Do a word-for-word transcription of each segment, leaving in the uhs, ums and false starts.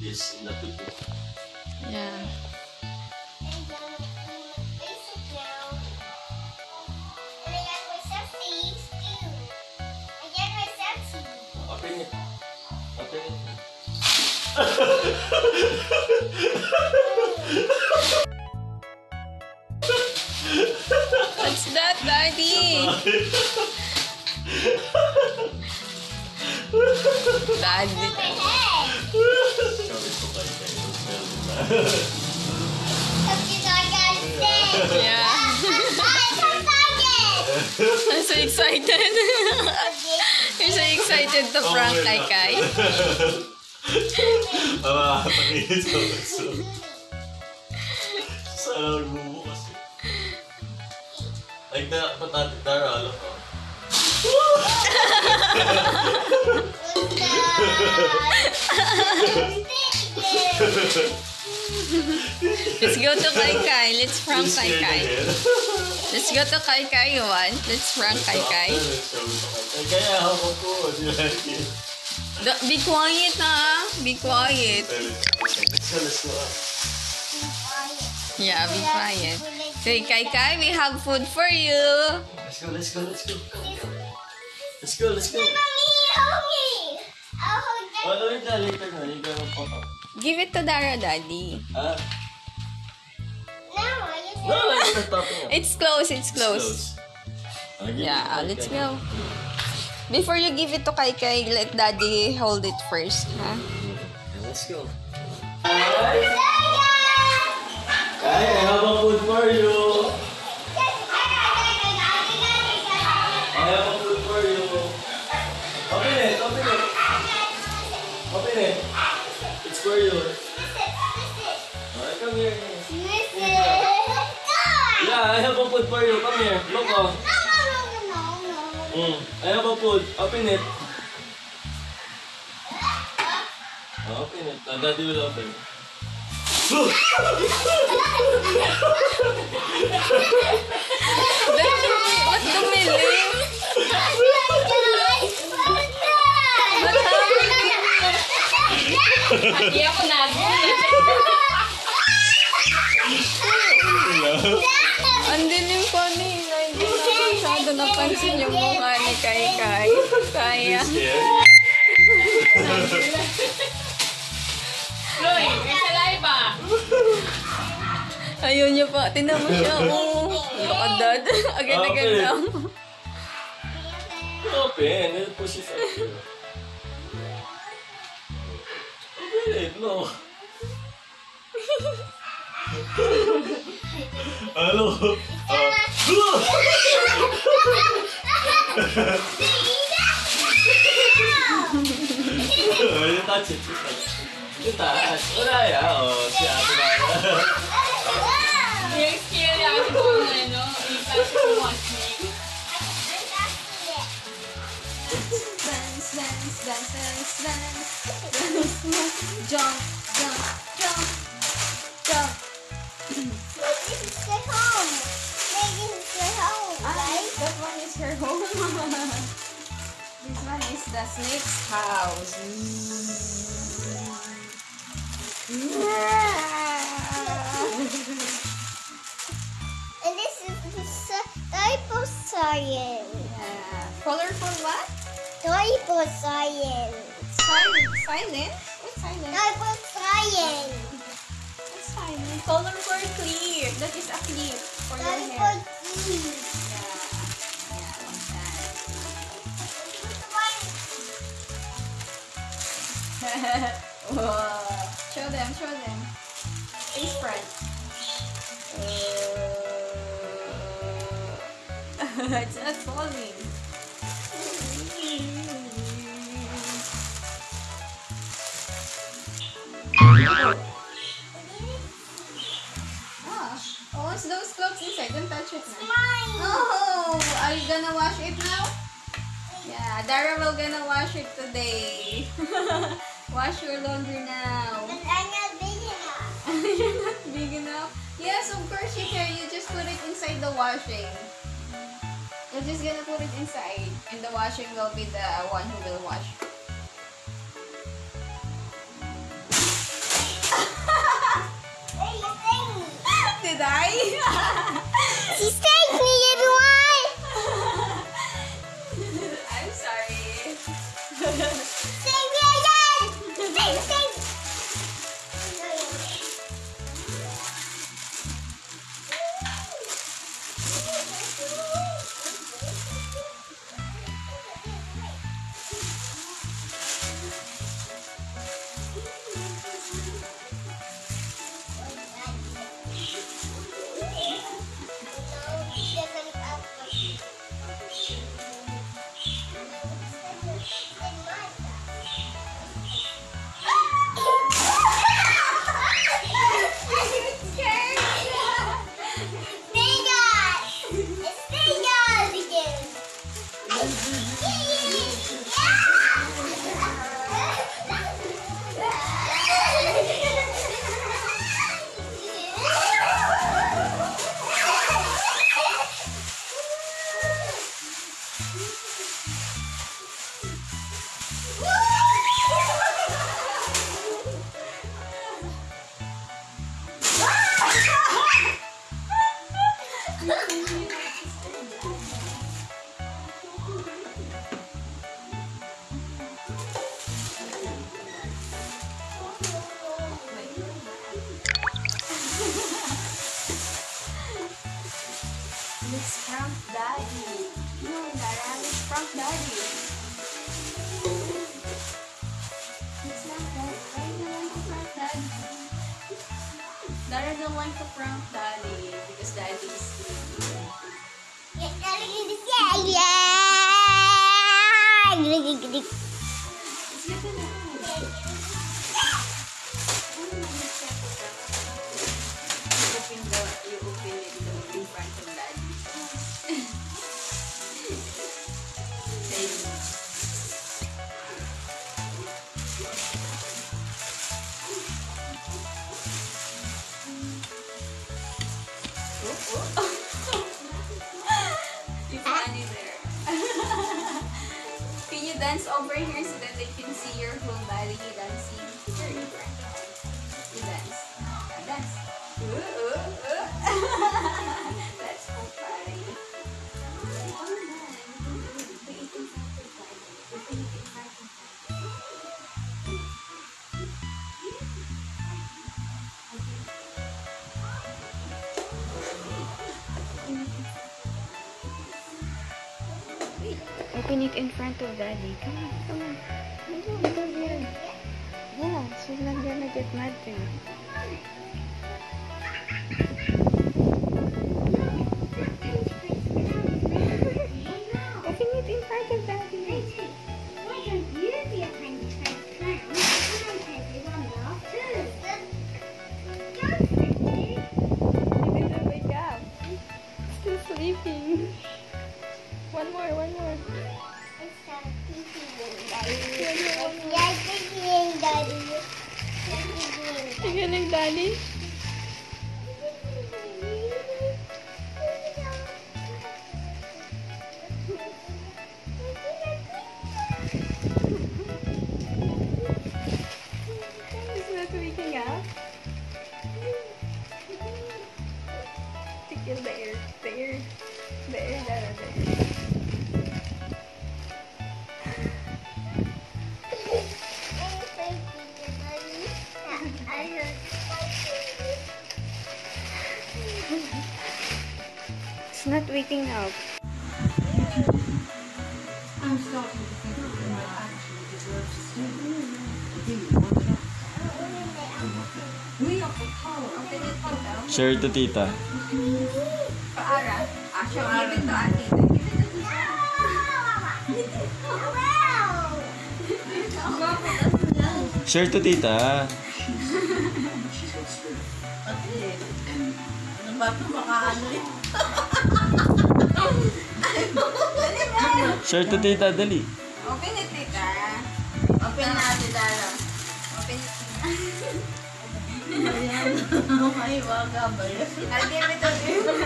this in the cookbook. Yeah. And then place it down. And I got myself seeds too. I got myself seeds. Open it. Open it. What's that, Daddy? Bad. Yeah. I'm so excited. You're so excited to prank like I. Like that, but that, let's go to Kai Kai. Let's prank Kai Kai. Let's go to Kai Kai. You want? Let's prank Kai Kai. Be quiet, na. Be quiet. Yeah, be quiet. Hey, Kai Kai, we have food for you. Let's go. Let's go. Let's go. Let's go. Let's go. Mommy, give it to Dara, Daddy. Uh, no, it's close, it's close. It's close. Yeah, it let's go. Before you give it to Kai Kai, let Daddy hold it first. Huh? Let's go. Kai, I have a food for you. I have a food for you. Open it, open it. Open it. It's for you. Alright, come here. Yeah, I have a food for you. Come here. Look off. Mm, I have a food. Open it. Oh, open it. And Daddy will open it. What the milling? What happened? Hindi ako nabili. Ang dilim ko nila. Hindi na masyado napansin yung mukha ni Kai Kai. Kaya. Loy, may salay ba? Ayun niyo pa. Tinan mo siya. Oh, nakadad. Again, again lang. Open. It'll push it up here. No. Hello. You touch it. You touch. Oh yeah. Oh, yeah. You're scared. I don't know. You touch too much. Dance, dance, dance, dance. Jump, jump, jump, jump. This is her home. This is her home, right? That one is her home. This one is the snake's house. Yeah. And this is the Dinosaurian. Yeah. Colorful what? Dinosaurian. Silent? Silent? What's silent? No, it was silent. What's silent? Color for clear. That is a clear for your hair. Color for clear. Yeah. Yeah, I like that. Whoa. Show them, show them. Face front. Uh, it's not falling. Those clothes inside, don't touch it now. Mine. Oh, are you gonna wash it now? Yeah, Dara will gonna wash it today. Wash your laundry now. But I'm not big enough. You're not big enough? Yes, of course you can. You just put it inside the washing. You're just gonna put it inside, and the washing will be the one who will wash. Dara don't want to prank Daddy because Daddy is sleeping. Yeah, yeah, yeah. It's sleeping now. You open the door in front of Daddy. Dance over here so that they can see your whole body dancing. Here you are. You dance. Dance. Ooh, ooh, ooh. That's so funny. Open it in front of Daddy. Come on, come on. No, no, no. Yeah, she's not gonna get mad to me. Open it in front of Daddy. Why don't you be a kind of friend? He didn't wake up. Still sleeping. One more, one more. It's time to see Daddy. It's Daddy. You're getting Daddy? He's not waking up. Take the air, the air, the air, the air. It's not waking up. I'm starting to think that we might actually deserve to stay. I think we want to. We are the power of the little. Share it to Tita. Paara. Actually, give it to Tita. Give it to Tita. Wow! Share to Tita. Share to Tita, dali. Open it, Tita. Open natin, Dara. Open it, Tita. Ay, waga ba yun? I'll give it to Tita.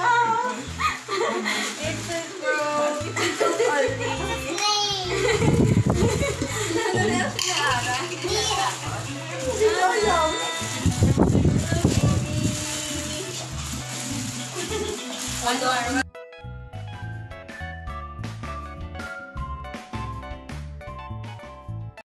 Oh, nice. It's a girl. It's a party. Hello, everyone.